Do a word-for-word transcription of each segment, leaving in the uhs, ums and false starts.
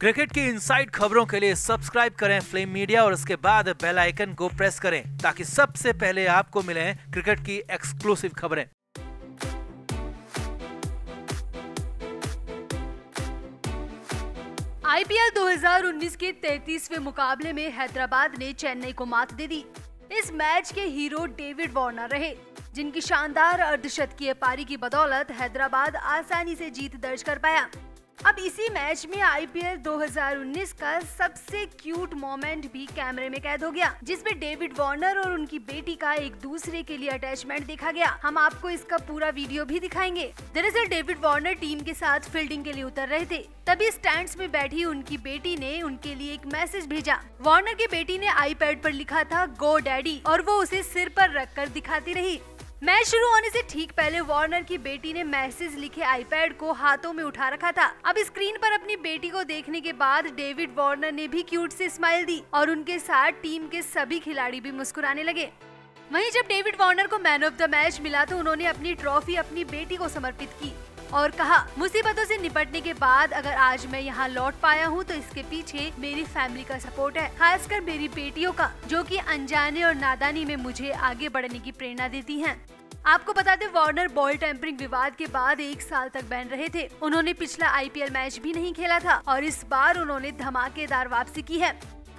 Cricket की inside खबरों के लिए सब्सक्राइब करें फ्लेम मीडिया और उसके बाद बेल आइकन को प्रेस करें ताकि सबसे पहले आपको मिलें क्रिकेट की एक्सक्लूसिव खबरें। आईपीएल दो हज़ार उन्नीस के तैंतीसवें मुकाबले में हैदराबाद ने चेन्नई को मात दे दी। इस मैच के हीरो डेविड वार्नर रहे, जिनकी शानदार अर्धशतकीय पारी की बदौलत हैदराबाद आसानी से जीत दर्ज कर पाया। अब इसी मैच में आईपीएल दो हज़ार उन्नीस का सबसे क्यूट मोमेंट भी कैमरे में कैद हो गया, जिसमें डेविड वार्नर और उनकी बेटी का एक दूसरे के लिए अटैचमेंट देखा गया। हम आपको इसका पूरा वीडियो भी दिखाएंगे। दरअसल डेविड वार्नर टीम के साथ फील्डिंग के लिए उतर रहे थे, तभी स्टैंड्स में बैठी उनकी बेटी ने उनके लिए एक मैसेज भेजा। वार्नर की बेटी ने आईपैड पर लिखा था गो डैडी और वो उसे सिर पर रख कर दिखाती रही। मैच शुरू होने से ठीक पहले वार्नर की बेटी ने मैसेज लिखे आईपैड को हाथों में उठा रखा था। अब स्क्रीन पर अपनी बेटी को देखने के बाद डेविड वार्नर ने भी क्यूट से स्माइल दी और उनके साथ टीम के सभी खिलाड़ी भी मुस्कुराने लगे। वहीं जब डेविड वार्नर को मैन ऑफ द मैच मिला तो उन्होंने अपनी ट्रॉफी अपनी बेटी को समर्पित की और कहा, मुसीबतों से निपटने के बाद अगर आज मैं यहाँ लौट पाया हूँ तो इसके पीछे मेरी फैमिली का सपोर्ट है, खासकर मेरी बेटियों का, जो कि अनजाने और नादानी में मुझे आगे बढ़ने की प्रेरणा देती हैं। आपको बता दें, वार्नर बॉल टेम्परिंग विवाद के बाद एक साल तक बैन रहे थे। उन्होंने पिछला आईपीएल मैच भी नहीं खेला था और इस बार उन्होंने धमाकेदार वापसी की है।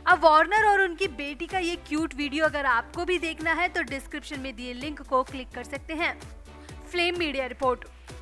अब वार्नर और उनकी बेटी का ये क्यूट वीडियो अगर आपको भी देखना है तो डिस्क्रिप्शन में दिए लिंक को क्लिक कर सकते हैं। Flame media report.